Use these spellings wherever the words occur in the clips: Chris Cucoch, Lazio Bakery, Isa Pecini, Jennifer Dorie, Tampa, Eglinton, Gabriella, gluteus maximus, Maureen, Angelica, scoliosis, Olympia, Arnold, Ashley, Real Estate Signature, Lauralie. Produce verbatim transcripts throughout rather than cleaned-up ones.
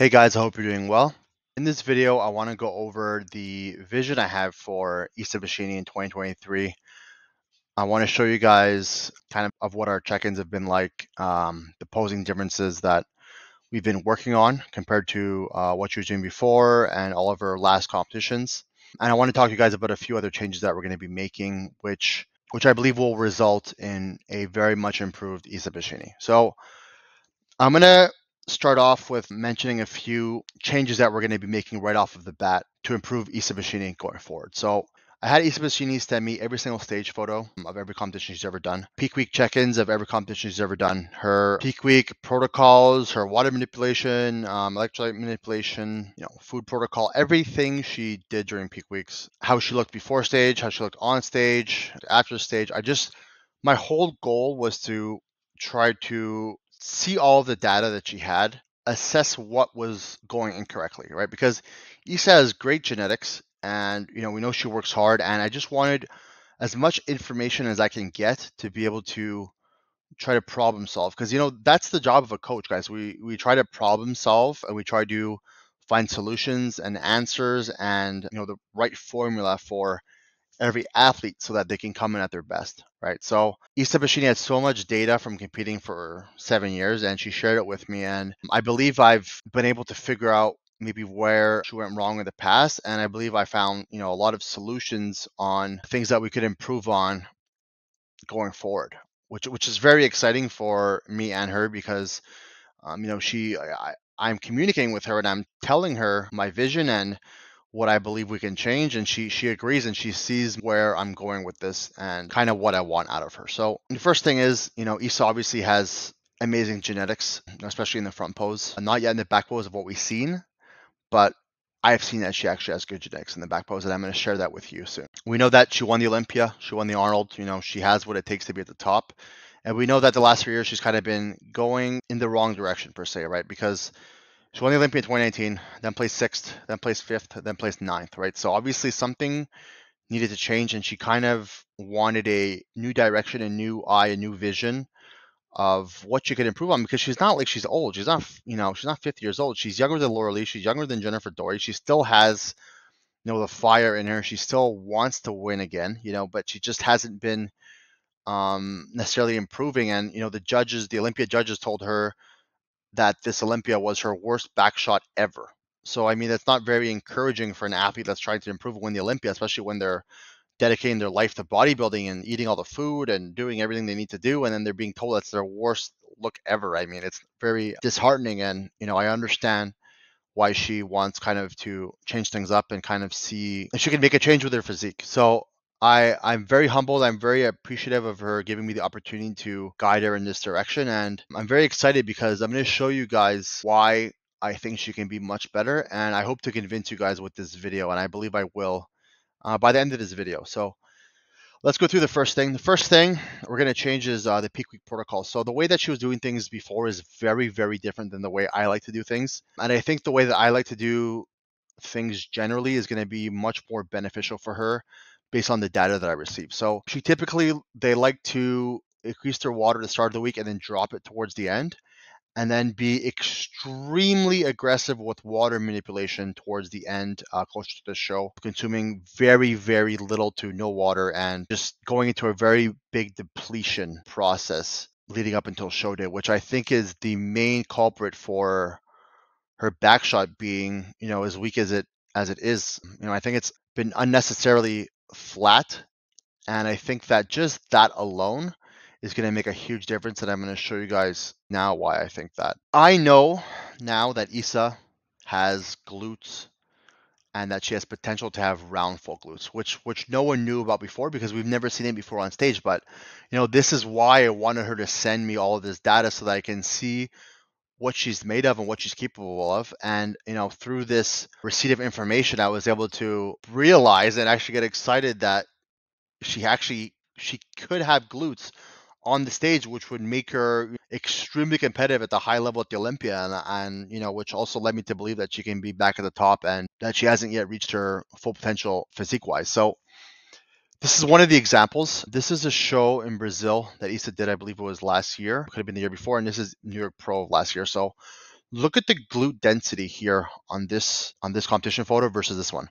Hey guys, I hope you're doing well. In this video, I want to go over the vision I have for Isa Pecini in twenty twenty-three. I want to show you guys kind of, of what our check-ins have been like, um, the posing differences that we've been working on compared to uh, what you were doing before and all of our last competitions. And I want to talk to you guys about a few other changes that we're going to be making, which which I believe will result in a very much improved Isa Pecini. So I'm going to start off with mentioning a few changes that we're going to be making right off of the bat to improve Isa Pecini going forward. So I had Isa Pecini send me every single stage photo of every competition she's ever done, peak week check-ins of every competition she's ever done, her peak week protocols, her water manipulation, um, electrolyte manipulation, you know, food protocol, everything she did during peak weeks, how she looked before stage, how she looked on stage, after stage. I just, my whole goal was to try to see all the data that she had, assess what was going incorrectly, right? Because Isa has great genetics and, you know, we know she works hard, and I just wanted as much information as I can get to be able to try to problem solve. Because, you know, that's the job of a coach, guys. We, we try to problem solve and we try to find solutions and answers and, you know, the right formula for every athlete so that they can come in at their best, right? So Isa Pecini had so much data from competing for seven years and she shared it with me. And I believe I've been able to figure out maybe where she went wrong in the past. And I believe I found, you know, a lot of solutions on things that we could improve on going forward, which which is very exciting for me and her because, um, you know, she, I, I'm communicating with her and I'm telling her my vision and what I believe we can change, and she she agrees and she sees where I'm going with this and kind of what I want out of her. So the first thing is, you know, Isa obviously has amazing genetics, especially in the front pose. Not yet in the back pose of what we've seen, but I've seen that she actually has good genetics in the back pose, and I'm going to share that with you soon. We know that she won the Olympia, she won the Arnold, you know, she has what it takes to be at the top. And we know that the last few years she's kind of been going in the wrong direction per se, right? Because she won the Olympia in twenty nineteen, then placed sixth, then placed fifth, then placed ninth, right? So obviously something needed to change, and she kind of wanted a new direction, a new eye, a new vision of what she could improve on, because she's not like she's old. She's not, you know, she's not fifty years old. She's younger than Lauralie. She's younger than Jennifer Dorie. She still has, you know, the fire in her. She still wants to win again, you know, but she just hasn't been um, necessarily improving. And, you know, the judges, the Olympia judges told her that this Olympia was her worst back shot ever. So, I mean, that's not very encouraging for an athlete that's trying to improve and win the Olympia, especially when they're dedicating their life to bodybuilding and eating all the food and doing everything they need to do. And then they're being told that's their worst look ever. I mean, it's very disheartening. And, you know, I understand why she wants kind of to change things up and kind of see if she can make a change with her physique. So I, I'm very humbled. I'm very appreciative of her giving me the opportunity to guide her in this direction. And I'm very excited because I'm going to show you guys why I think she can be much better. And I hope to convince you guys with this video. And I believe I will uh, by the end of this video. So let's go through the first thing. The first thing we're going to change is uh, the peak week protocol. So the way that she was doing things before is very, very different than the way I like to do things. And I think the way that I like to do things generally is going to be much more beneficial for her, based on the data that I received. So she typically, they like to increase their water at the start of the week and then drop it towards the end, and then be extremely aggressive with water manipulation towards the end, uh, closer to the show, consuming very, very little to no water and just going into a very big depletion process leading up until show day, which I think is the main culprit for her back shot being, you know, as weak as it as it is. You know, I think it's been unnecessarily flat, and I think that just that alone is going to make a huge difference, and I'm going to show you guys now why I think that. I know now that Isa has glutes and that she has potential to have round full glutes, which which no one knew about before because we've never seen it before on stage. But, you know, this is why I wanted her to send me all of this data so that I can see what she's made of and what she's capable of. And, you know, through this receipt of information, I was able to realize and actually get excited that she actually, she could have glutes on the stage, which would make her extremely competitive at the high level at the Olympia. And, and, you know, which also led me to believe that she can be back at the top and that she hasn't yet reached her full potential physique wise. So this is one of the examples. This is a show in Brazil that Isa did, I believe it was last year, could have been the year before, and this is New York Pro last year. So Look at the glute density here on this on this competition photo versus this one.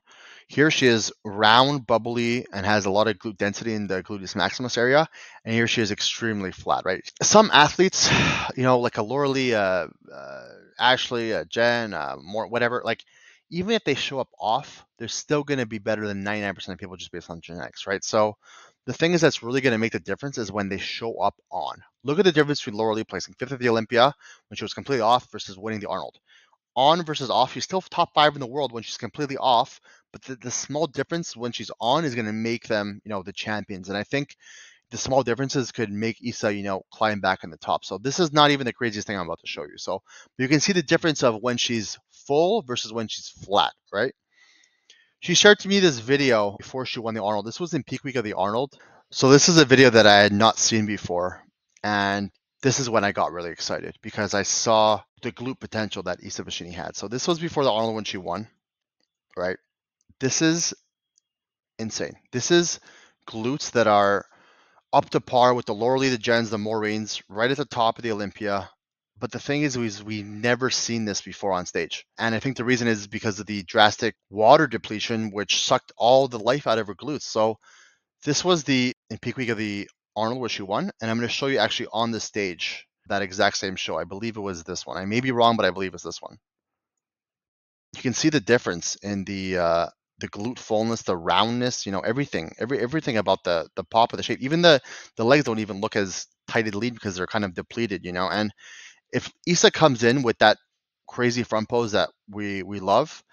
Here she is round, bubbly, and has a lot of glute density in the gluteus maximus area. And here she is extremely flat, right? Some athletes, you know, like a Lauralie, uh, uh, Ashley, uh, Jen, uh, more, whatever, like even if they show up off, they're still going to be better than ninety-nine percent of people just based on genetics, right? So the thing is that's really going to make the difference is when they show up on. Look at the difference between Lauralie placing fifth at the Olympia when she was completely off versus winning the Arnold. On versus off, she's still top five in the world when she's completely off, but the, the small difference when she's on is going to make them, you know, the champions. And I think the small differences could make Isa, you know, climb back in the top. So this is not even the craziest thing I'm about to show you. So you can see the difference of when she's full versus when she's flat, right? She shared to me this video before she won the Arnold. This was in peak week of the Arnold. So this is a video that I had not seen before. And this is when I got really excited because I saw the glute potential that Isa Pecini had. So this was before the Arnold when she won, right? This is insane. This is glutes that are up to par with the Lauralie, the Jens, the Maureen's, right at the top of the Olympia. But the thing is, is we've never seen this before on stage. And I think the reason is because of the drastic water depletion, which sucked all the life out of her glutes. So this was the in peak week of the Arnold where she won. And I'm going to show you actually on the stage that exact same show. I believe it was this one. I may be wrong, but I believe it's this one. You can see the difference in the uh, the glute fullness, the roundness, you know, everything, every everything about the the pop of the shape. Even the the legs don't even look as tightly lead because they're kind of depleted, you know. And if Isa comes in with that crazy front pose that we we love,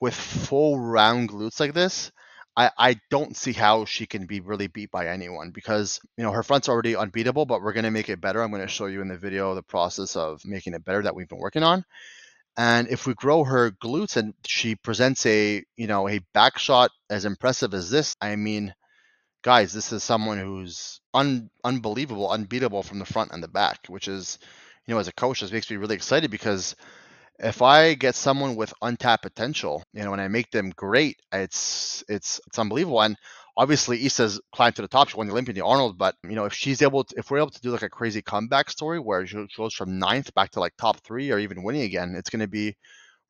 with full round glutes like this, I I don't see how she can be really beat by anyone because you know her front's already unbeatable. But we're gonna make it better. I'm gonna show you in the video the process of making it better that we've been working on. And if we grow her glutes and she presents a, you know, a back shot as impressive as this, I mean, guys, this is someone who's un unbelievable, unbeatable from the front and the back, which is, you know, as a coach, this makes me really excited because if I get someone with untapped potential, you know, and I make them great, it's it's it's unbelievable. And obviously Isa's climbed to the top. She won the Olympia, the Arnold, but you know, if she's able to, if we're able to do like a crazy comeback story where she goes from ninth back to like top three or even winning again, it's going to be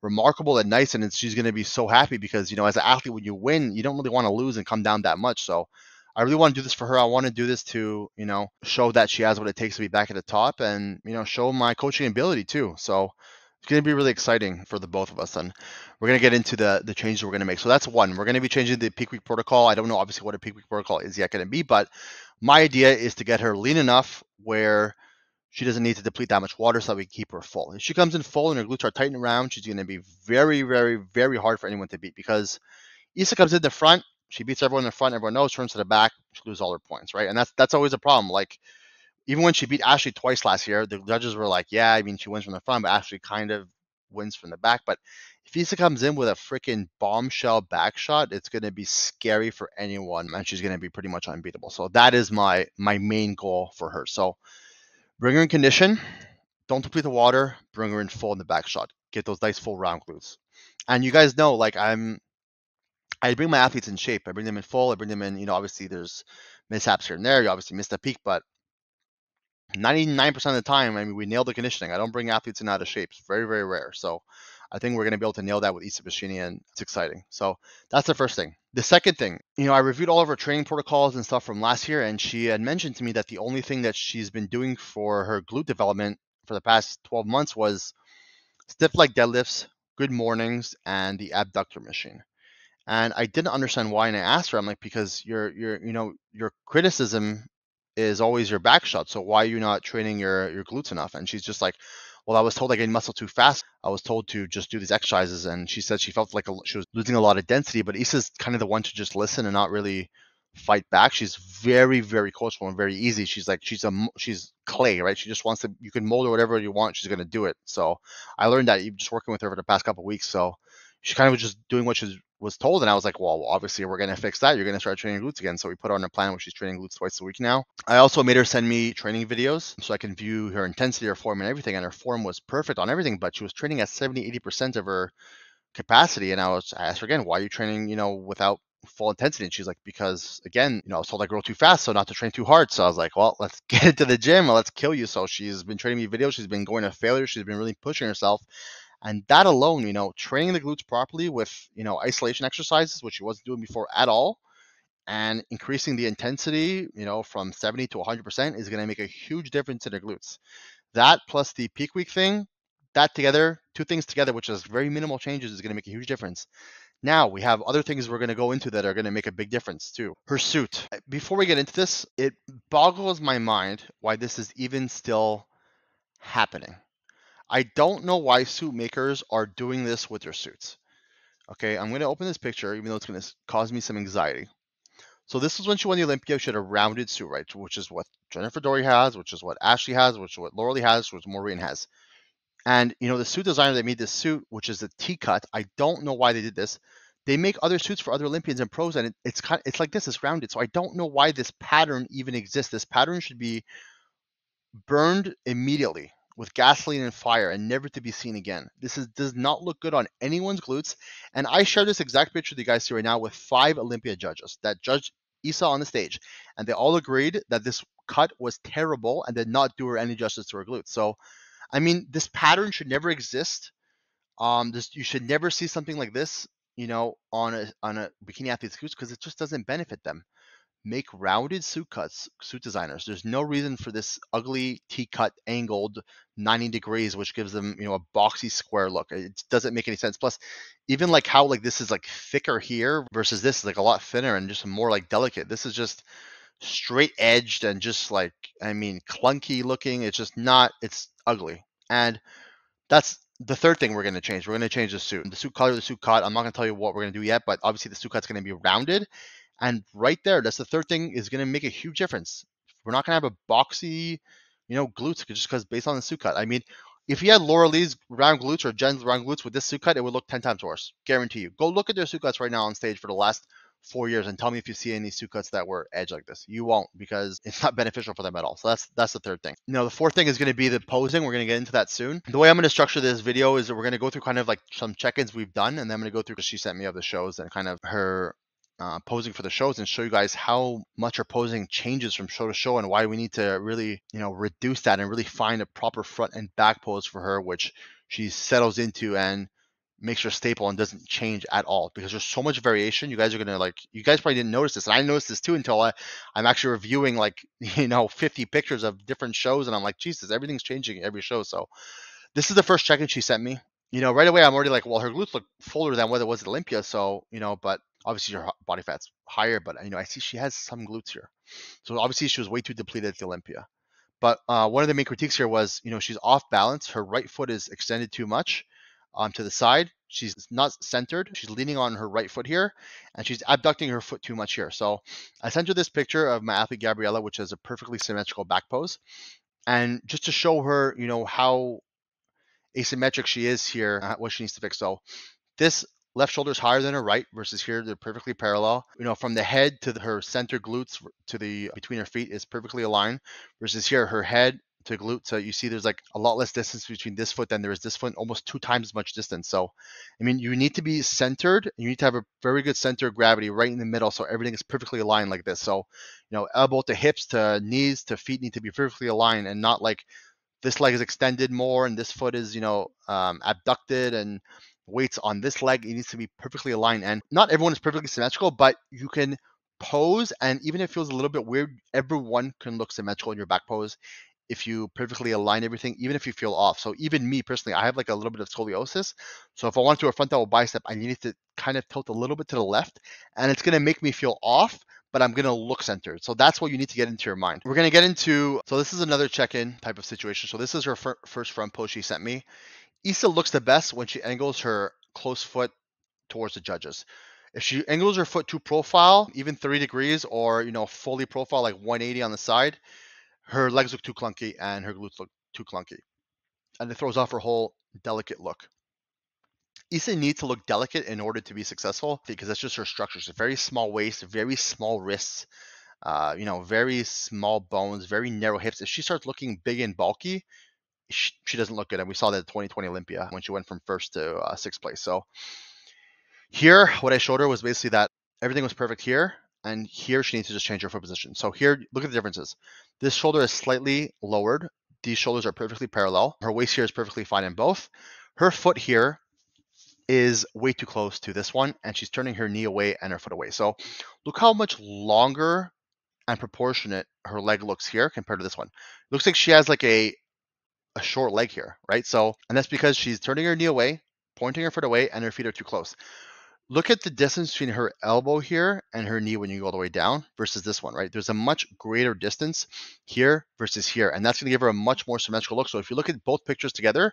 remarkable and nice. And it's, she's going to be so happy because, you know, as an athlete, when you win, you don't really want to lose and come down that much. So I really want to do this for her. I want to do this to, you know, show that she has what it takes to be back at the top and, you know, show my coaching ability too. So it's going to be really exciting for the both of us. And we're going to get into the, the changes we're going to make. So that's one. We're going to be changing the peak week protocol. I don't know, obviously, what a peak week protocol is yet going to be, but my idea is to get her lean enough where she doesn't need to deplete that much water so that we keep her full. If she comes in full and her glutes are tight and round, she's going to be very, very, very hard for anyone to beat because Isa comes in the front. She beats everyone in the front, everyone knows, turns to the back, she loses all her points, right? And that's that's always a problem. Like, even when she beat Ashley twice last year, the judges were like, yeah, I mean, she wins from the front, but Ashley kind of wins from the back. But if Isa comes in with a freaking bombshell back shot, it's going to be scary for anyone, and she's going to be pretty much unbeatable. So that is my my main goal for her. So bring her in condition, don't deplete the water, bring her in full in the back shot, get those nice full round glutes. And you guys know, like, I'm... I bring my athletes in shape. I bring them in full. I bring them in, you know, obviously there's mishaps here and there. You obviously missed a peak, but ninety-nine percent of the time, I mean, we nail the conditioning. I don't bring athletes in out of shape. It's very, very rare. So I think we're going to be able to nail that with Isa Pecini, and it's exciting. So that's the first thing. The second thing, you know, I reviewed all of her training protocols and stuff from last year, and she had mentioned to me that the only thing that she's been doing for her glute development for the past twelve months was stiff leg deadlifts, good mornings, and the abductor machine. And I didn't understand why, and I asked her, I'm like, because your, your, you know, your criticism is always your back shot. So why are you not training your, your glutes enough? And she's just like, well, I was told I gained muscle too fast. I was told to just do these exercises. And she said she felt like a, she was losing a lot of density, but Isa's kind of the one to just listen and not really fight back. She's very, very coachable and very easy. She's like, she's a, she's clay, right? She just wants to, you can mold her whatever you want. She's going to do it. So I learned that just working with her for the past couple of weeks. So she kind of was just doing what she was was told, and I was like, well, obviously we're going to fix that. You're going to start training glutes again. So we put on a plan where she's training glutes twice a week now. I also made her send me training videos so I can view her intensity, her form, and everything. And her form was perfect on everything, but she was training at seventy, eighty percent of her capacity. And I was I asked her again, why are you training, you know, without full intensity. And she's like, because again, you know, I was told I grow too fast, so not to train too hard. So I was like, well, let's get into the gym or let's kill you. So she's been training me videos. She's been going to failure. She's been really pushing herself. And that alone, you know, training the glutes properly with, you know, isolation exercises, which she wasn't doing before at all, and increasing the intensity, you know, from seventy to one hundred percent is going to make a huge difference in her glutes. That plus the peak week thing, that together, two things together, which is very minimal changes, is going to make a huge difference. Now we have other things we're going to go into that are going to make a big difference too. Her suit. Before we get into this, it boggles my mind why this is even still happening. I don't know why suit makers are doing this with their suits. Okay, I'm going to open this picture, even though it's going to cause me some anxiety. So this is when she won the Olympia. She had a rounded suit, right? Which is what Jennifer Dorie has, which is what Ashley has, which is what Lauralie has, which Maureen has. And, you know, the suit designer that made this suit, which is a T-cut, I don't know why they did this. They make other suits for other Olympians and pros, and it, it's kind of, it's like this, it's rounded. So I don't know why this pattern even exists. This pattern should be burned immediately with gasoline and fire and never to be seen again. This is, does not look good on anyone's glutes. And I share this exact picture that you guys see right now with five Olympia judges that judged Isa on the stage. And they all agreed that this cut was terrible and did not do her any justice to her glutes. So, I mean, this pattern should never exist. Um, this, you should never see something like this, you know, on a on a bikini athlete's glutes, because it just doesn't benefit them. Make rounded suit cuts, suit designers. There's no reason for this ugly T-cut angled ninety degrees, which gives them, you know, a boxy square look. It doesn't make any sense. Plus, even like how like this is like thicker here versus this is like a lot thinner and just more like delicate. This is just straight edged and just like, I mean, clunky looking. It's just not, it's ugly. And that's the third thing we're going to change. We're going to change the suit. The suit color, the suit cut. I'm not going to tell you what we're going to do yet, but obviously the suit cut's going to be rounded. And right there, that's the third thing is going to make a huge difference. We're not going to have a boxy, you know, glutes just because based on the suit cut. I mean, if you had Lauralie's round glutes or Jen's round glutes with this suit cut, it would look ten times worse. Guarantee you. Go look at their suit cuts right now on stage for the last four years and tell me if you see any suit cuts that were edged like this. You won't, because it's not beneficial for them at all. So that's that's the third thing. Now, the fourth thing is going to be the posing. We're going to get into that soon. The way I'm going to structure this video is that we're going to go through kind of like some check-ins we've done, and then I'm going to go through, because she sent me of the shows and kind of her uh, posing for the shows, and show you guys how much her posing changes from show to show and why we need to really, you know, reduce that and really find a proper front and back pose for her, which she settles into and makes her staple and doesn't change at all, because there's so much variation. You guys are going to like, you guys probably didn't notice this. And I noticed this too, until I, I'm actually reviewing like, you know, fifty pictures of different shows. And I'm like, Jesus, everything's changing every show. So this is the first check-in she sent me, you know, right away. I'm already like, well, her glutes look fuller than what it was at Olympia. So, you know, but obviously her body fat's higher, but you know, I see she has some glutes here. So obviously she was way too depleted at the Olympia. But uh, one of the main critiques here was, you know, she's off balance. Her right foot is extended too much. Um, to the side, she's not centered. She's leaning on her right foot here, and she's abducting her foot too much here. So I sent her this picture of my athlete Gabriella, which is a perfectly symmetrical back pose, and just to show her, you know, how asymmetric she is here, uh, what she needs to fix. So this left shoulder is higher than her right, versus here they're perfectly parallel. You know, from the head to the, her center glutes to the between her feet is perfectly aligned, versus here her head to glute. So you see there's like a lot less distance between this foot than there is this foot, almost two times as much distance. So, I mean, you need to be centered. You need to have a very good center of gravity right in the middle. So everything is perfectly aligned like this. So, you know, elbow to hips to knees to feet need to be perfectly aligned, and not like this leg is extended more and this foot is, you know, um, abducted and weights on this leg. It needs to be perfectly aligned. And not everyone is perfectly symmetrical, but you can pose. And even if it feels a little bit weird, everyone can look symmetrical in your back pose if you perfectly align everything, even if you feel off. So even me personally, I have like a little bit of scoliosis. So if I want to do a frontal bicep, I needed to kind of tilt a little bit to the left, and it's going to make me feel off, but I'm going to look centered. So that's what you need to get into your mind. We're going to get into, so this is another check-in type of situation. So this is her fir- first front pose she sent me. Isa looks the best when she angles her close foot towards the judges. If she angles her foot to profile, even thirty degrees, or, you know, fully profile, like one eighty on the side, her legs look too clunky and her glutes look too clunky, and it throws off her whole delicate look. Isa needs to look delicate in order to be successful, because that's just her structure. She's a very small waist, very small wrists, uh, you know, very small bones, very narrow hips. If she starts looking big and bulky, she, she doesn't look good. And we saw that at the twenty twenty Olympia when she went from first to uh, sixth place. So here, what I showed her was basically that everything was perfect here, and here she needs to just change her foot position. So here, look at the differences. This shoulder is slightly lowered. These shoulders are perfectly parallel. Her waist here is perfectly fine in both. Her foot here is way too close to this one, and she's turning her knee away and her foot away. So look how much longer and proportionate her leg looks here compared to this one. It looks like she has like a, a short leg here, right? So, and that's because she's turning her knee away, pointing her foot away, and her feet are too close. Look at the distance between her elbow here and her knee when you go all the way down versus this one, right? There's a much greater distance here versus here, and that's going to give her a much more symmetrical look. So if you look at both pictures together,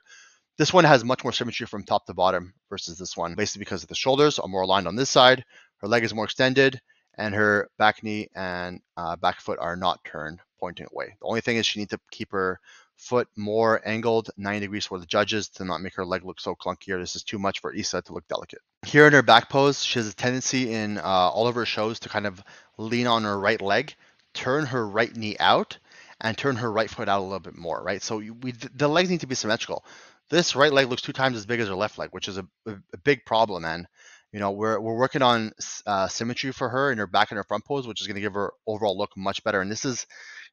this one has much more symmetry from top to bottom versus this one, basically because the shoulders are more aligned on this side, her leg is more extended, and her back knee and uh, back foot are not turned, pointing away. The only thing is she needs to keep her foot more angled ninety degrees for the judges to not make her leg look so clunky. This is too much for Isa to look delicate. Here in her back pose, she has a tendency in uh, all of her shows to kind of lean on her right leg, turn her right knee out, and turn her right foot out a little bit more, right? So we, the legs need to be symmetrical. This right leg looks two times as big as her left leg, which is a, a big problem, and you know, we're, we're working on uh, symmetry for her in her back and her front pose, which is going to give her overall look much better. And this is,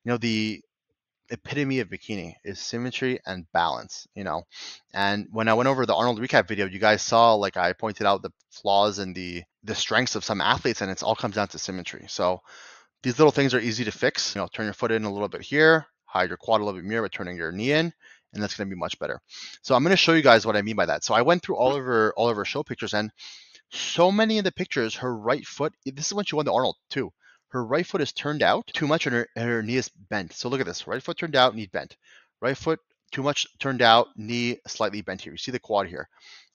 you know, the epitome of bikini is symmetry and balance, you know. And when I went over the Arnold recap video, you guys saw, like I pointed out the flaws and the, the strengths of some athletes, and it's all comes down to symmetry. So these little things are easy to fix. You know, turn your foot in a little bit here, hide your quad a little bit more by turning your knee in, and that's going to be much better. So I'm going to show you guys what I mean by that. So I went through all of her, all of her show pictures, and so many of the pictures, her right foot, this is when she won the Arnold too. Her right foot is turned out too much and her, her knee is bent. So look at this, right foot turned out, knee bent. Right foot too much turned out, knee slightly bent here. You see the quad here.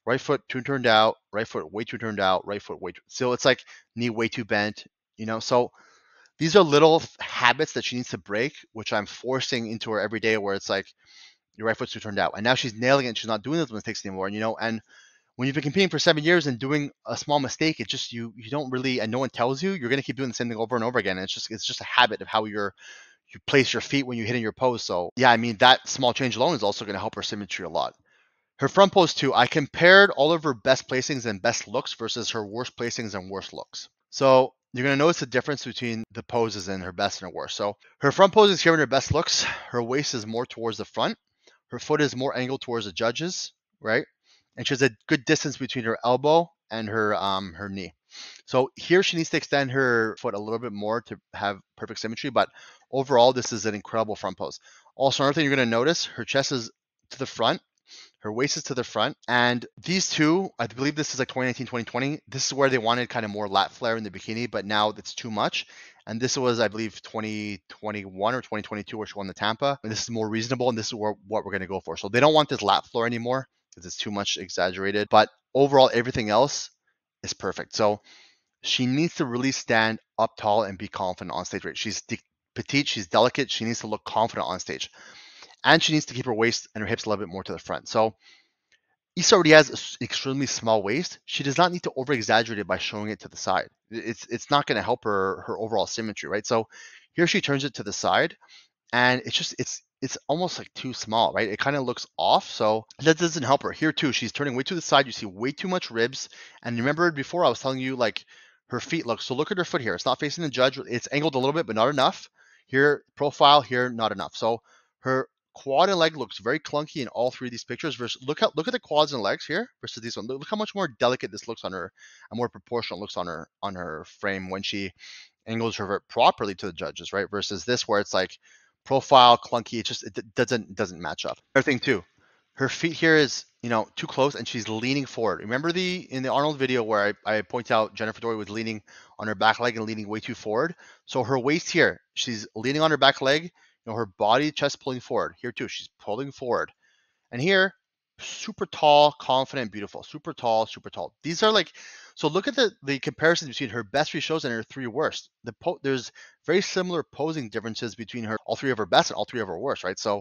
Right foot too turned out, right foot way too turned out, right foot way too. So it's like knee way too bent, you know. So these are little habits that she needs to break, which I'm forcing into her every day, where it's like your right foot's too turned out. And now she's nailing it. She's not doing those mistakes anymore, and you know, and when you've been competing for seven years and doing a small mistake, it just, you you don't really, and no one tells you, you're going to keep doing the same thing over and over again. And it's just, it's just a habit of how you're, you place your feet when you're hitting your pose. So yeah, I mean, that small change alone is also going to help her symmetry a lot. Her front pose too, I compared all of her best placings and best looks versus her worst placings and worst looks. So you're going to notice the difference between the poses and her best and her worst. So her front pose is here in her best looks. Her waist is more towards the front. Her foot is more angled towards the judges, right? And she has a good distance between her elbow and her um, her knee. So here she needs to extend her foot a little bit more to have perfect symmetry. But overall, this is an incredible front pose. Also, another thing you're going to notice, her chest is to the front. Her waist is to the front. And these two, I believe this is like twenty nineteen, twenty twenty. This is where they wanted kind of more lat flare in the bikini, but now it's too much. And this was, I believe, twenty twenty-one or twenty twenty-two, where she won the Tampa. And this is more reasonable, and this is where, what we're going to go for. So they don't want this lat flare anymore, because it's too much exaggerated, but overall everything else is perfect. So she needs to really stand up tall and be confident on stage, right? She's petite, she's delicate, she needs to look confident on stage, and she needs to keep her waist and her hips a little bit more to the front. So Isa already has an extremely small waist. She does not need to over exaggerate it by showing it to the side. It's it's not going to help her her overall symmetry, right? So here she turns it to the side, and it's just it's it's almost like too small, right? It kind of looks off, so that doesn't help her. Here too, she's turning way to the side. You see way too much ribs. And remember before I was telling you, like, her feet look, so look at her foot here. It's not facing the judge. It's angled a little bit, but not enough. Here, profile, here, not enough. So her quad and leg looks very clunky in all three of these pictures. Versus, look, how, look at the quads and legs here versus these ones. Look, look how much more delicate this looks on her, and more proportional looks on her, on her frame when she angles her properly to the judges, right? Versus this where it's like, profile clunky, it just it doesn't doesn't match up. Everything too, her feet here is, you know, too close, and she's leaning forward. Remember the in the Arnold video where I, I point out Jennifer Dorie was leaning on her back leg and leaning way too forward? So her waist here, she's leaning on her back leg, you know, her body, chest pulling forward. Here too, she's pulling forward. And here, super tall, confident, beautiful. Super tall, super tall. These are like, so look at the the comparison between her best three shows and her three worst. The po there's very similar posing differences between her all three of her best and all three of her worst, right? So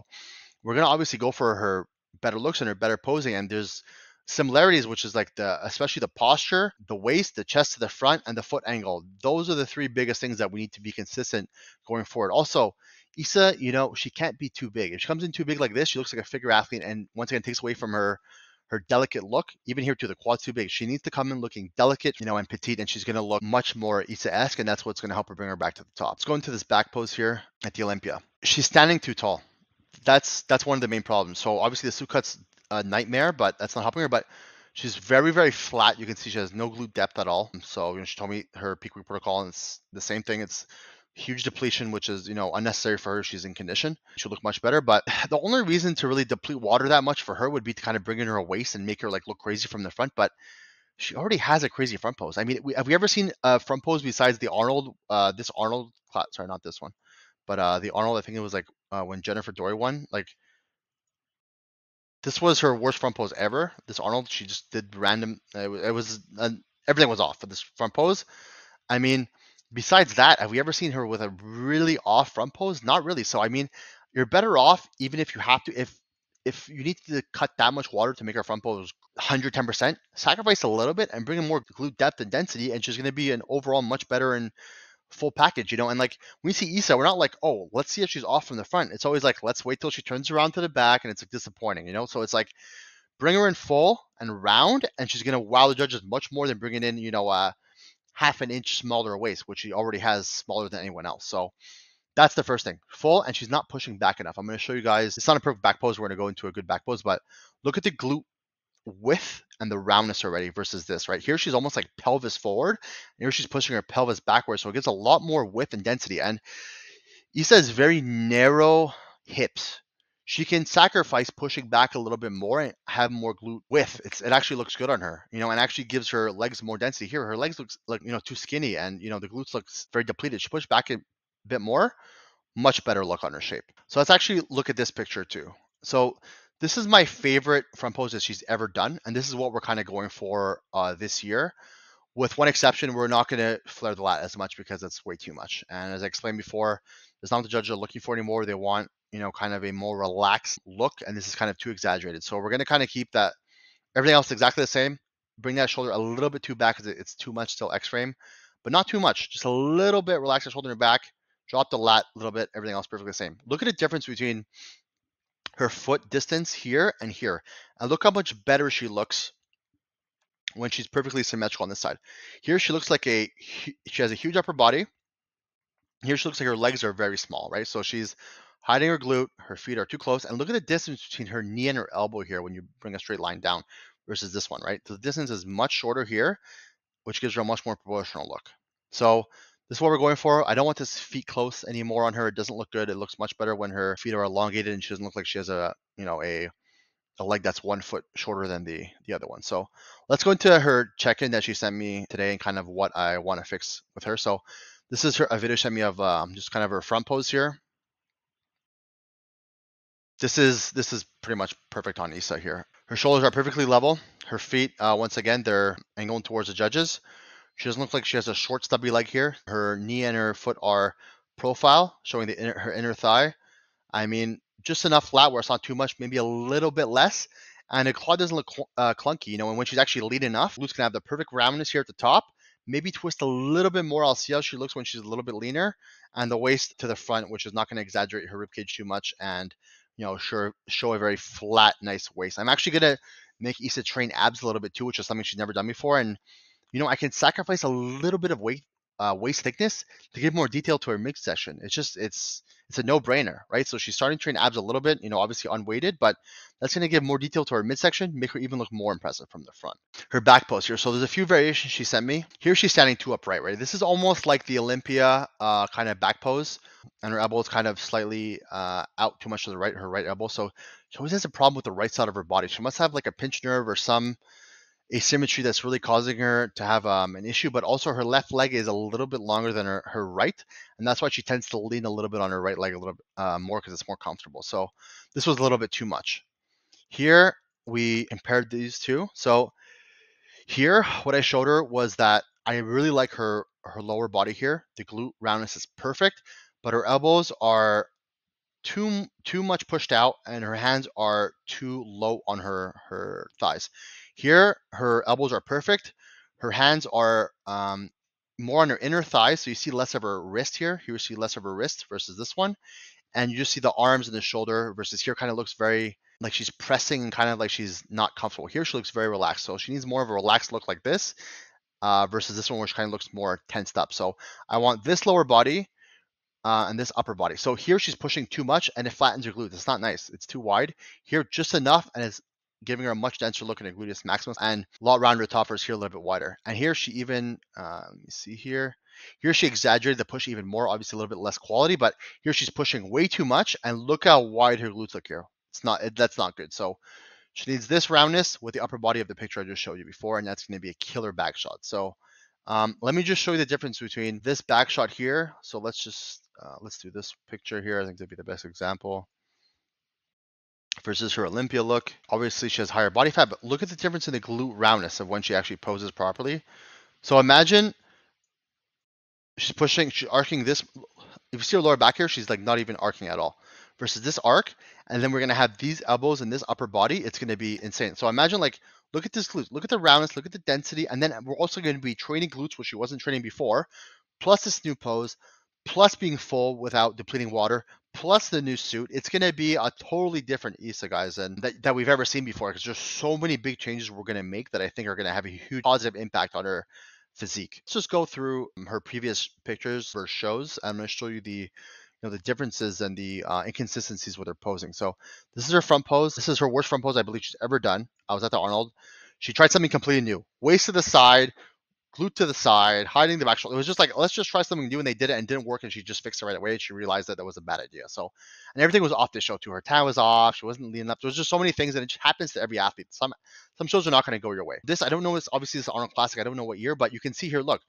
we're gonna obviously go for her better looks and her better posing, and there's similarities, which is like the especially the posture, the waist, the chest to the front, and the foot angle. Those are the three biggest things that we need to be consistent going forward. Also, Isa, you know, she can't be too big. If she comes in too big like this, she looks like a figure athlete, and once again takes away from her her delicate look, even here too, the quad's too big. She needs to come in looking delicate, you know, and petite, and she's going to look much more Isa-esque, and that's what's going to help her bring her back to the top. Let's go into this back pose here at the Olympia. She's standing too tall. That's that's one of the main problems. So obviously the suit cut's a nightmare, but that's not helping her. But she's very, very flat. You can see she has no glute depth at all. So, you know, she told me her peak week protocol, and it's the same thing. It's huge depletion, which is, you know, unnecessary for her. She's in condition. She'll look much better. But the only reason to really deplete water that much for her would be to kind of bring in her waist and make her like look crazy from the front. But she already has a crazy front pose. I mean, we, have we ever seen a front pose besides the Arnold, uh, this Arnold class? Sorry, not this one. But uh, the Arnold, I think it was like uh, when Jennifer Dorie won, like, this was her worst front pose ever. This Arnold, she just did random. It was, it was uh, everything was off for this front pose. I mean, besides that, have we ever seen her with a really off front pose? Not really. So I mean, you're better off even if you have to. If if you need to cut that much water to make her front pose one hundred ten percent, sacrifice a little bit and bring in more glute depth and density, and she's going to be an overall much better and full package, you know. And like when we see Isa, we're not like, oh, let's see if she's off from the front. It's always like, let's wait till she turns around to the back, and it's like disappointing, you know. So it's like, bring her in full and round, and she's gonna wow the judges much more than bringing in, you know, uh half an inch smaller waist, which she already has smaller than anyone else. So that's the first thing, full, and she's not pushing back enough. I'm going to show you guys, it's not a perfect back pose, we're going to go into a good back pose, but look at the glute width and the roundness already versus this right here. She's almost like pelvis forward, and here she's pushing her pelvis backwards, so it gives a lot more width and density. And Isa has very narrow hips. She can sacrifice pushing back a little bit more and have more glute width. It's, it actually looks good on her, you know, and actually gives her legs more density. Here her legs looks like, you know, too skinny, and you know the glutes looks very depleted. She pushed back a bit more, much better look on her shape. So let's actually look at this picture too. So this is my favorite front pose that she's ever done, and this is what we're kind of going for uh, this year. With one exception, we're not going to flare the lat as much because it's way too much. And as I explained before, it's not what the judges are looking for anymore. They want, you know, kind of a more relaxed look, and this is kind of too exaggerated. So we're going to kind of keep that, everything else exactly the same. Bring that shoulder a little bit too back because it's too much still X-frame, but not too much. Just a little bit, relax the shoulder and back, drop the lat a little bit, everything else perfectly the same. Look at the difference between her foot distance here and here, and look how much better she looks when she's perfectly symmetrical on this side. Here she looks like a, she has a huge upper body. Here she looks like her legs are very small, right? So she's hiding her glute, her feet are too close, and look at the distance between her knee and her elbow here when you bring a straight line down versus this one, right? So the distance is much shorter here, which gives her a much more proportional look. So this is what we're going for. I don't want this feet close anymore on her. It doesn't look good. It looks much better when her feet are elongated and she doesn't look like she has a, you know, a, a leg that's one foot shorter than the, the other one. So let's go into her check-in that she sent me today and kind of what I want to fix with her. So this is her, a video she sent me of um, just kind of her front pose here. This is, this is pretty much perfect on Isa here. Her shoulders are perfectly level. Her feet, uh, once again, they're angling towards the judges. She doesn't look like she has a short, stubby leg here. Her knee and her foot are profile, showing the inner, her inner thigh. I mean, just enough flat where it's not too much, maybe a little bit less. And her claw doesn't look uh, clunky, you know, and when she's actually lean enough, glutes can have the perfect roundness here at the top. Maybe twist a little bit more. I'll see how she looks when she's a little bit leaner. And the waist to the front, which is not going to exaggerate her ribcage too much. And, you know, sure, show a very flat, nice waist. I'm actually going to make Isa train abs a little bit too, which is something she's never done before. And you know, I can sacrifice a little bit of weight, uh, waist thickness to give more detail to her midsection. It's just, it's it's a no-brainer, right? So she's starting to train abs a little bit, you know, obviously unweighted, but that's going to give more detail to her midsection, make her even look more impressive from the front. Her back pose here. So there's a few variations she sent me. Here she's standing two upright, right? This is almost like the Olympia uh, kind of back pose, and her elbow is kind of slightly uh, out too much to the right, her right elbow. So she always has a problem with the right side of her body. She must have like a pinched nerve or some asymmetry that's really causing her to have um, an issue, but also her left leg is a little bit longer than her, her right, and that's why she tends to lean a little bit on her right leg a little bit uh, more because it's more comfortable. So this was a little bit too much. Here we compared these two. So here what I showed her was that I really like her, her lower body here. The glute roundness is perfect, but her elbows are too too much pushed out and her hands are too low on her, her thighs. Here, her elbows are perfect. Her hands are um, more on her inner thighs, so you see less of her wrist here. Here you see less of her wrist versus this one. and you just see the arms and the shoulder, versus here kind of looks very like she's pressing and kind of like she's not comfortable. Here she looks very relaxed, so she needs more of a relaxed look like this uh, versus this one which kind of looks more tensed up. So I want this lower body uh, and this upper body. So here she's pushing too much and it flattens her glutes. It's not nice. It's too wide. Here just enough, and it's giving her a much denser look in her gluteus maximus, and a lot rounder top for us here, a little bit wider. And here she even, uh, let me see here. Here she exaggerated the push even more, obviously a little bit less quality, but here she's pushing way too much, and look how wide her glutes look here. It's not, it, that's not good. So she needs this roundness with the upper body of the picture I just showed you before, and that's gonna be a killer back shot. So um, let me just show you the difference between this back shot here. So let's just, uh, let's do this picture here. I think that'd be the best example. Versus her Olympia look. Obviously she has higher body fat, but look at the difference in the glute roundness of when she actually poses properly. So imagine she's pushing, she's arcing this. If you see her lower back here, she's like not even arcing at all. Versus this arc, and then we're gonna have these elbows and this upper body. It's gonna be insane. So imagine, like, look at this glutes, look at the roundness, look at the density, and then we're also gonna be training glutes, which she wasn't training before, plus this new pose, plus being full without depleting water, plus the new suit. It's going to be a totally different Isa, guys, and that, that we've ever seen before, because there's so many big changes we're going to make that I think are going to have a huge positive impact on her physique. Let's just go through her previous pictures or shows. I'm going to show you the you know, the differences and the uh, inconsistencies with her posing. So this is her front pose. This is her worst front pose I believe she's ever done. I was at the Arnold. She tried something completely new. Waist to the side, glute to the side, hiding the back shoulder. It was just like, let's just try something new, and they did it and it didn't work, and she just fixed it right away. She realized that that was a bad idea. So, and everything was off this show too. Her tan was off. She wasn't leaning up. There was just so many things, and it just happens to every athlete. Some some shows are not going to go your way. This, I don't know, it's obviously this Arnold Classic. I don't know what year, but you can see here, look,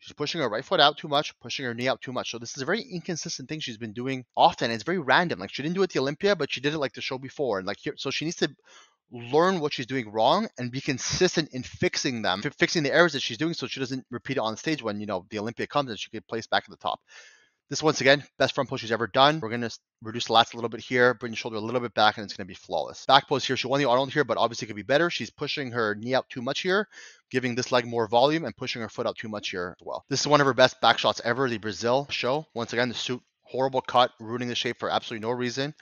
she's pushing her right foot out too much, pushing her knee out too much. So this is a very inconsistent thing she's been doing often. It's very random. Like, she didn't do it at the Olympia, but she did it like the show before. And like here, so she needs to learn what she's doing wrong and be consistent in fixing them, fixing the errors that she's doing, so she doesn't repeat it on stage when, you know, the Olympia comes and she gets placed back at the top. This, once again, best front pose she's ever done. We're going to reduce the lats a little bit here, bring the shoulder a little bit back, and it's going to be flawless. Back pose here, she won the Arnold here, but obviously it could be better. She's pushing her knee out too much here, giving this leg more volume, and pushing her foot out too much here as well. This is one of her best back shots ever, the Brazil show. Once again, the suit, horrible cut, ruining the shape for absolutely no reason.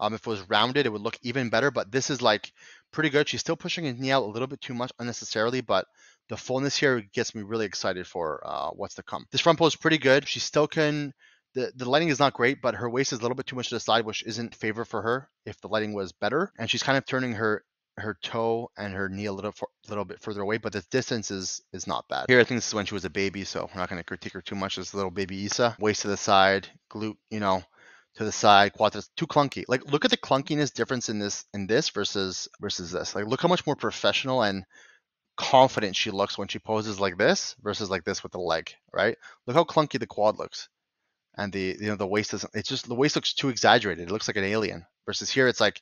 Um, if it was rounded, it would look even better, but this is like pretty good. She's still pushing her knee out a little bit too much unnecessarily, but the fullness here gets me really excited for uh, what's to come. This front pose is pretty good. She still can, the, the lighting is not great, but her waist is a little bit too much to the side, which isn't favor for her if the lighting was better. And she's kind of turning her her toe and her knee a little for, little bit further away, but the distance is is not bad. Here, I think this is when she was a baby, so we're not going to critique her too much. This little baby Isa. Waist to the side, glute, you know, to the side, quads, too clunky. Like, look at the clunkiness difference in this in this versus versus this. Like, look how much more professional and confident she looks when she poses like this versus like this with the leg, right? Look how clunky the quad looks, and the you know the waist doesn't. It's just the waist looks too exaggerated. It looks like an alien. Versus here, it's like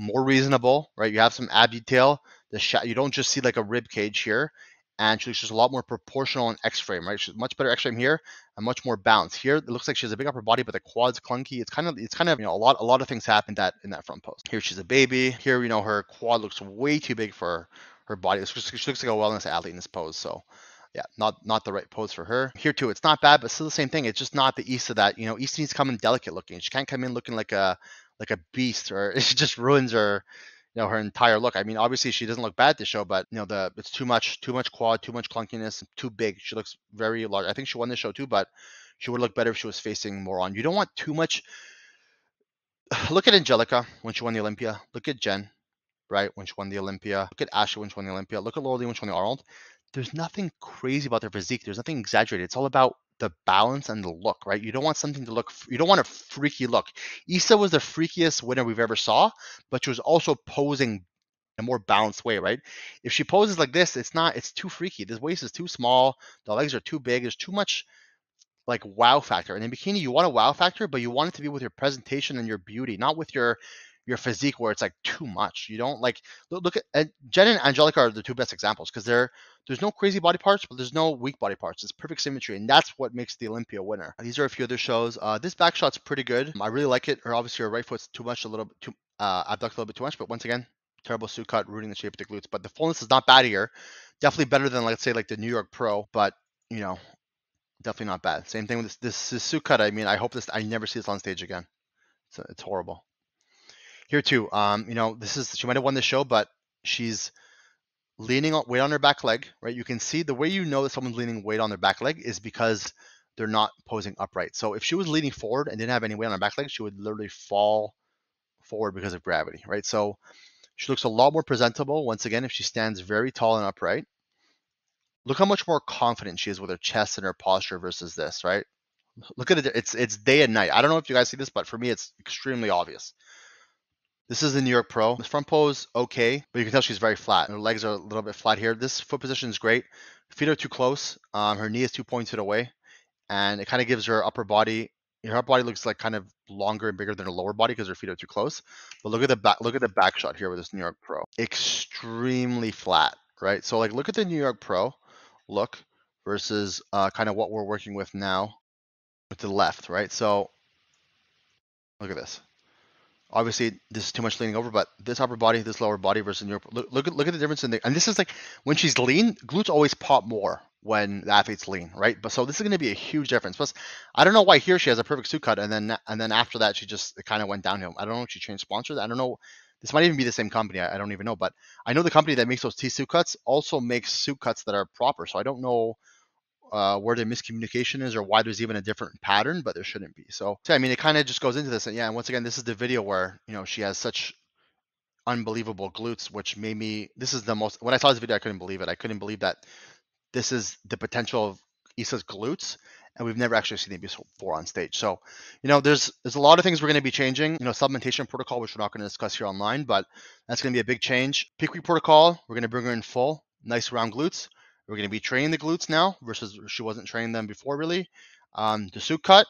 more reasonable, right? You have some ab detail. The sh you don't just see like a rib cage here. And she's just a lot more proportional in X-frame, right? She's much better X-frame here and much more balance. Here, it looks like she has a big upper body, but the quad's clunky. It's kind of, it's kind of, you know, a lot, a lot of things happen that in that front pose. Here, she's a baby. Here, you know, her quad looks way too big for her body. It's just, she looks like a wellness athlete in this pose. So, yeah, not, not the right pose for her. Here too, it's not bad, but still the same thing. It's just not the Isa that, you know, Isa needs to come in delicate looking. She can't come in looking like a, like a beast, or it just ruins her. You know, her entire look. I mean, obviously she doesn't look bad at the show, but you know, the it's too much, too much quad, too much clunkiness, too big. She looks very large. I think she won the show too, but she would look better if she was facing more on. You don't want too much. Look at Angelica when she won the Olympia. Look at Jen, right, when she won the Olympia. Look at Ashley when she won the Olympia. Look at Lauralie when she won the Arnold. There's nothing crazy about their physique. There's nothing exaggerated. It's all about the balance and the look, right? You don't want something to look, you don't want a freaky look. Isa was the freakiest winner we've ever saw, but she was also posing in a more balanced way, right? If she poses like this, it's not, it's too freaky. This waist is too small. The legs are too big. There's too much like wow factor. And in bikini, you want a wow factor, but you want it to be with your presentation and your beauty, not with your, your physique where it's like too much. You don't like, look, look at uh, Jen and Angelica are the two best examples because they're, there's no crazy body parts, but there's no weak body parts. It's perfect symmetry, and that's what makes the Olympia winner. These are a few other shows. Uh, this back shot's pretty good. I really like it. Her, obviously, her right foot's too much, a little bit too, uh, abduct a little bit too much, but once again, terrible suit cut, ruining the shape of the glutes. But the fullness is not bad here. Definitely better than, let's say, like the New York Pro, but, you know, definitely not bad. Same thing with this, this, this suit cut. I mean, I hope this, I never see this on stage again. It's, it's horrible. Here too, um, you know, this is, she might have won the show, but she's leaning on, weight on her back leg, right? You can see the way you know that someone's leaning weight on their back leg is because they're not posing upright. So if she was leaning forward and didn't have any weight on her back leg, she would literally fall forward because of gravity, right? So she looks a lot more presentable, once again, if she stands very tall and upright. Look how much more confident she is with her chest and her posture versus this, right? Look at it. It's it's day and night. I don't know if you guys see this, but for me, it's extremely obvious. This is the New York Pro. The front pose, okay, but you can tell she's very flat. Her legs are a little bit flat here. This foot position is great. Feet are too close. Um, her knee is too pointed away, and it kind of gives her upper body. Her upper body looks like kind of longer and bigger than her lower body because her feet are too close. But look at the back. Look at the back shot here with this New York Pro. Extremely flat, right? So like, look at the New York Pro look versus uh, kind of what we're working with now. With the left, right? So look at this. Obviously, this is too much leaning over, but this upper body, this lower body versus your look. Look at look at the difference in the. And this is like when she's lean, glutes always pop more when the athlete's lean, right? But so this is going to be a huge difference. Plus, I don't know why here she has a perfect suit cut, and then and then after that she just kind of went downhill. I don't know if she changed sponsors. I don't know. This might even be the same company. I, I don't even know. But I know the company that makes those T suit cuts also makes suit cuts that are proper. So I don't know. Uh, where the miscommunication is or why there's even a different pattern, but there shouldn't be. So, I mean, it kind of just goes into this. And yeah, and once again, this is the video where, you know, she has such unbelievable glutes, which made me, this is the most, when I saw this video, I couldn't believe it. I couldn't believe that this is the potential of Isa's glutes, and we've never actually seen it before on stage. So, you know, there's there's a lot of things we're going to be changing. You know, supplementation protocol, which we're not going to discuss here online, but that's going to be a big change. Peak week protocol, we're going to bring her in full, nice round glutes. We're going to be training the glutes now versus she wasn't training them before, really. Um, the suit cut,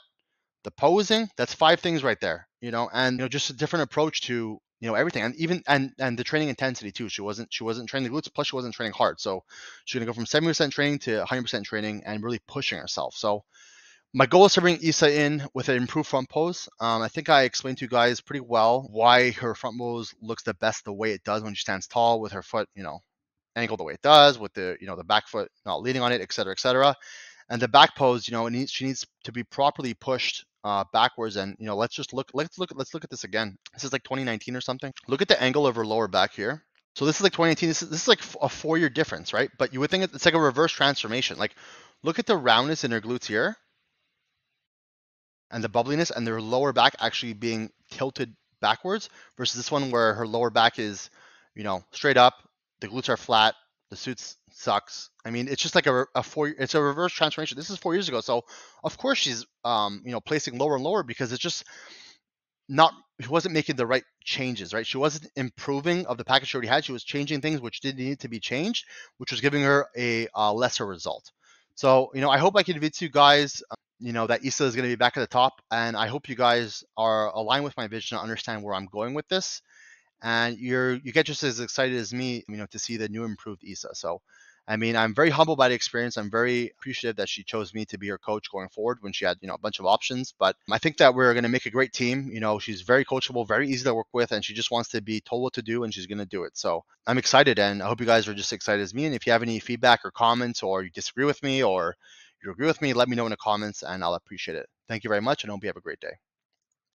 the posing, that's five things right there, you know, and, you know, just a different approach to, you know, everything. And even, and, and the training intensity too. She wasn't, she wasn't training the glutes, plus she wasn't training hard. So she's going to go from seventy percent training to one hundred percent training and really pushing herself. So my goal is to bring Isa in with an improved front pose. Um, I think I explained to you guys pretty well why her front pose looks the best the way it does when she stands tall with her foot, you know, angle the way it does, with the, you know, the back foot not leaning on it, et cetera, et cetera. And the back pose, you know, it needs, she needs to be properly pushed uh, backwards. And, you know, let's just look, let's look, let's look at this again. This is like twenty nineteen or something. Look at the angle of her lower back here. So this is like twenty eighteen. This is, this is like a four year difference, right? But you would think it's like a reverse transformation. Like, look at the roundness in her glutes here and the bubbliness and their lower back actually being tilted backwards versus this one where her lower back is, you know, straight up. The glutes are flat. The suits sucks. I mean, it's just like a, a four. It's a reverse transformation. This is four years ago, so of course she's, um, you know, placing lower and lower because it's just not. She wasn't making the right changes, right? She wasn't improving of the package she already had. She was changing things which didn't need to be changed, which was giving her a uh, lesser result. So, you know, I hope I can convince you guys, uh, you know, that Isa is going to be back at the top, and I hope you guys are aligned with my vision and understand where I'm going with this. And you're, you get just as excited as me, you know, to see the new improved Isa. So, I mean, I'm very humbled by the experience. I'm very appreciative that she chose me to be her coach going forward when she had, you know, a bunch of options. But I think that we're going to make a great team. You know, she's very coachable, very easy to work with, and she just wants to be told what to do, and she's going to do it. So I'm excited, and I hope you guys are just as excited as me. And if you have any feedback or comments, or you disagree with me, or you agree with me, let me know in the comments, and I'll appreciate it. Thank you very much, and I hope you have a great day.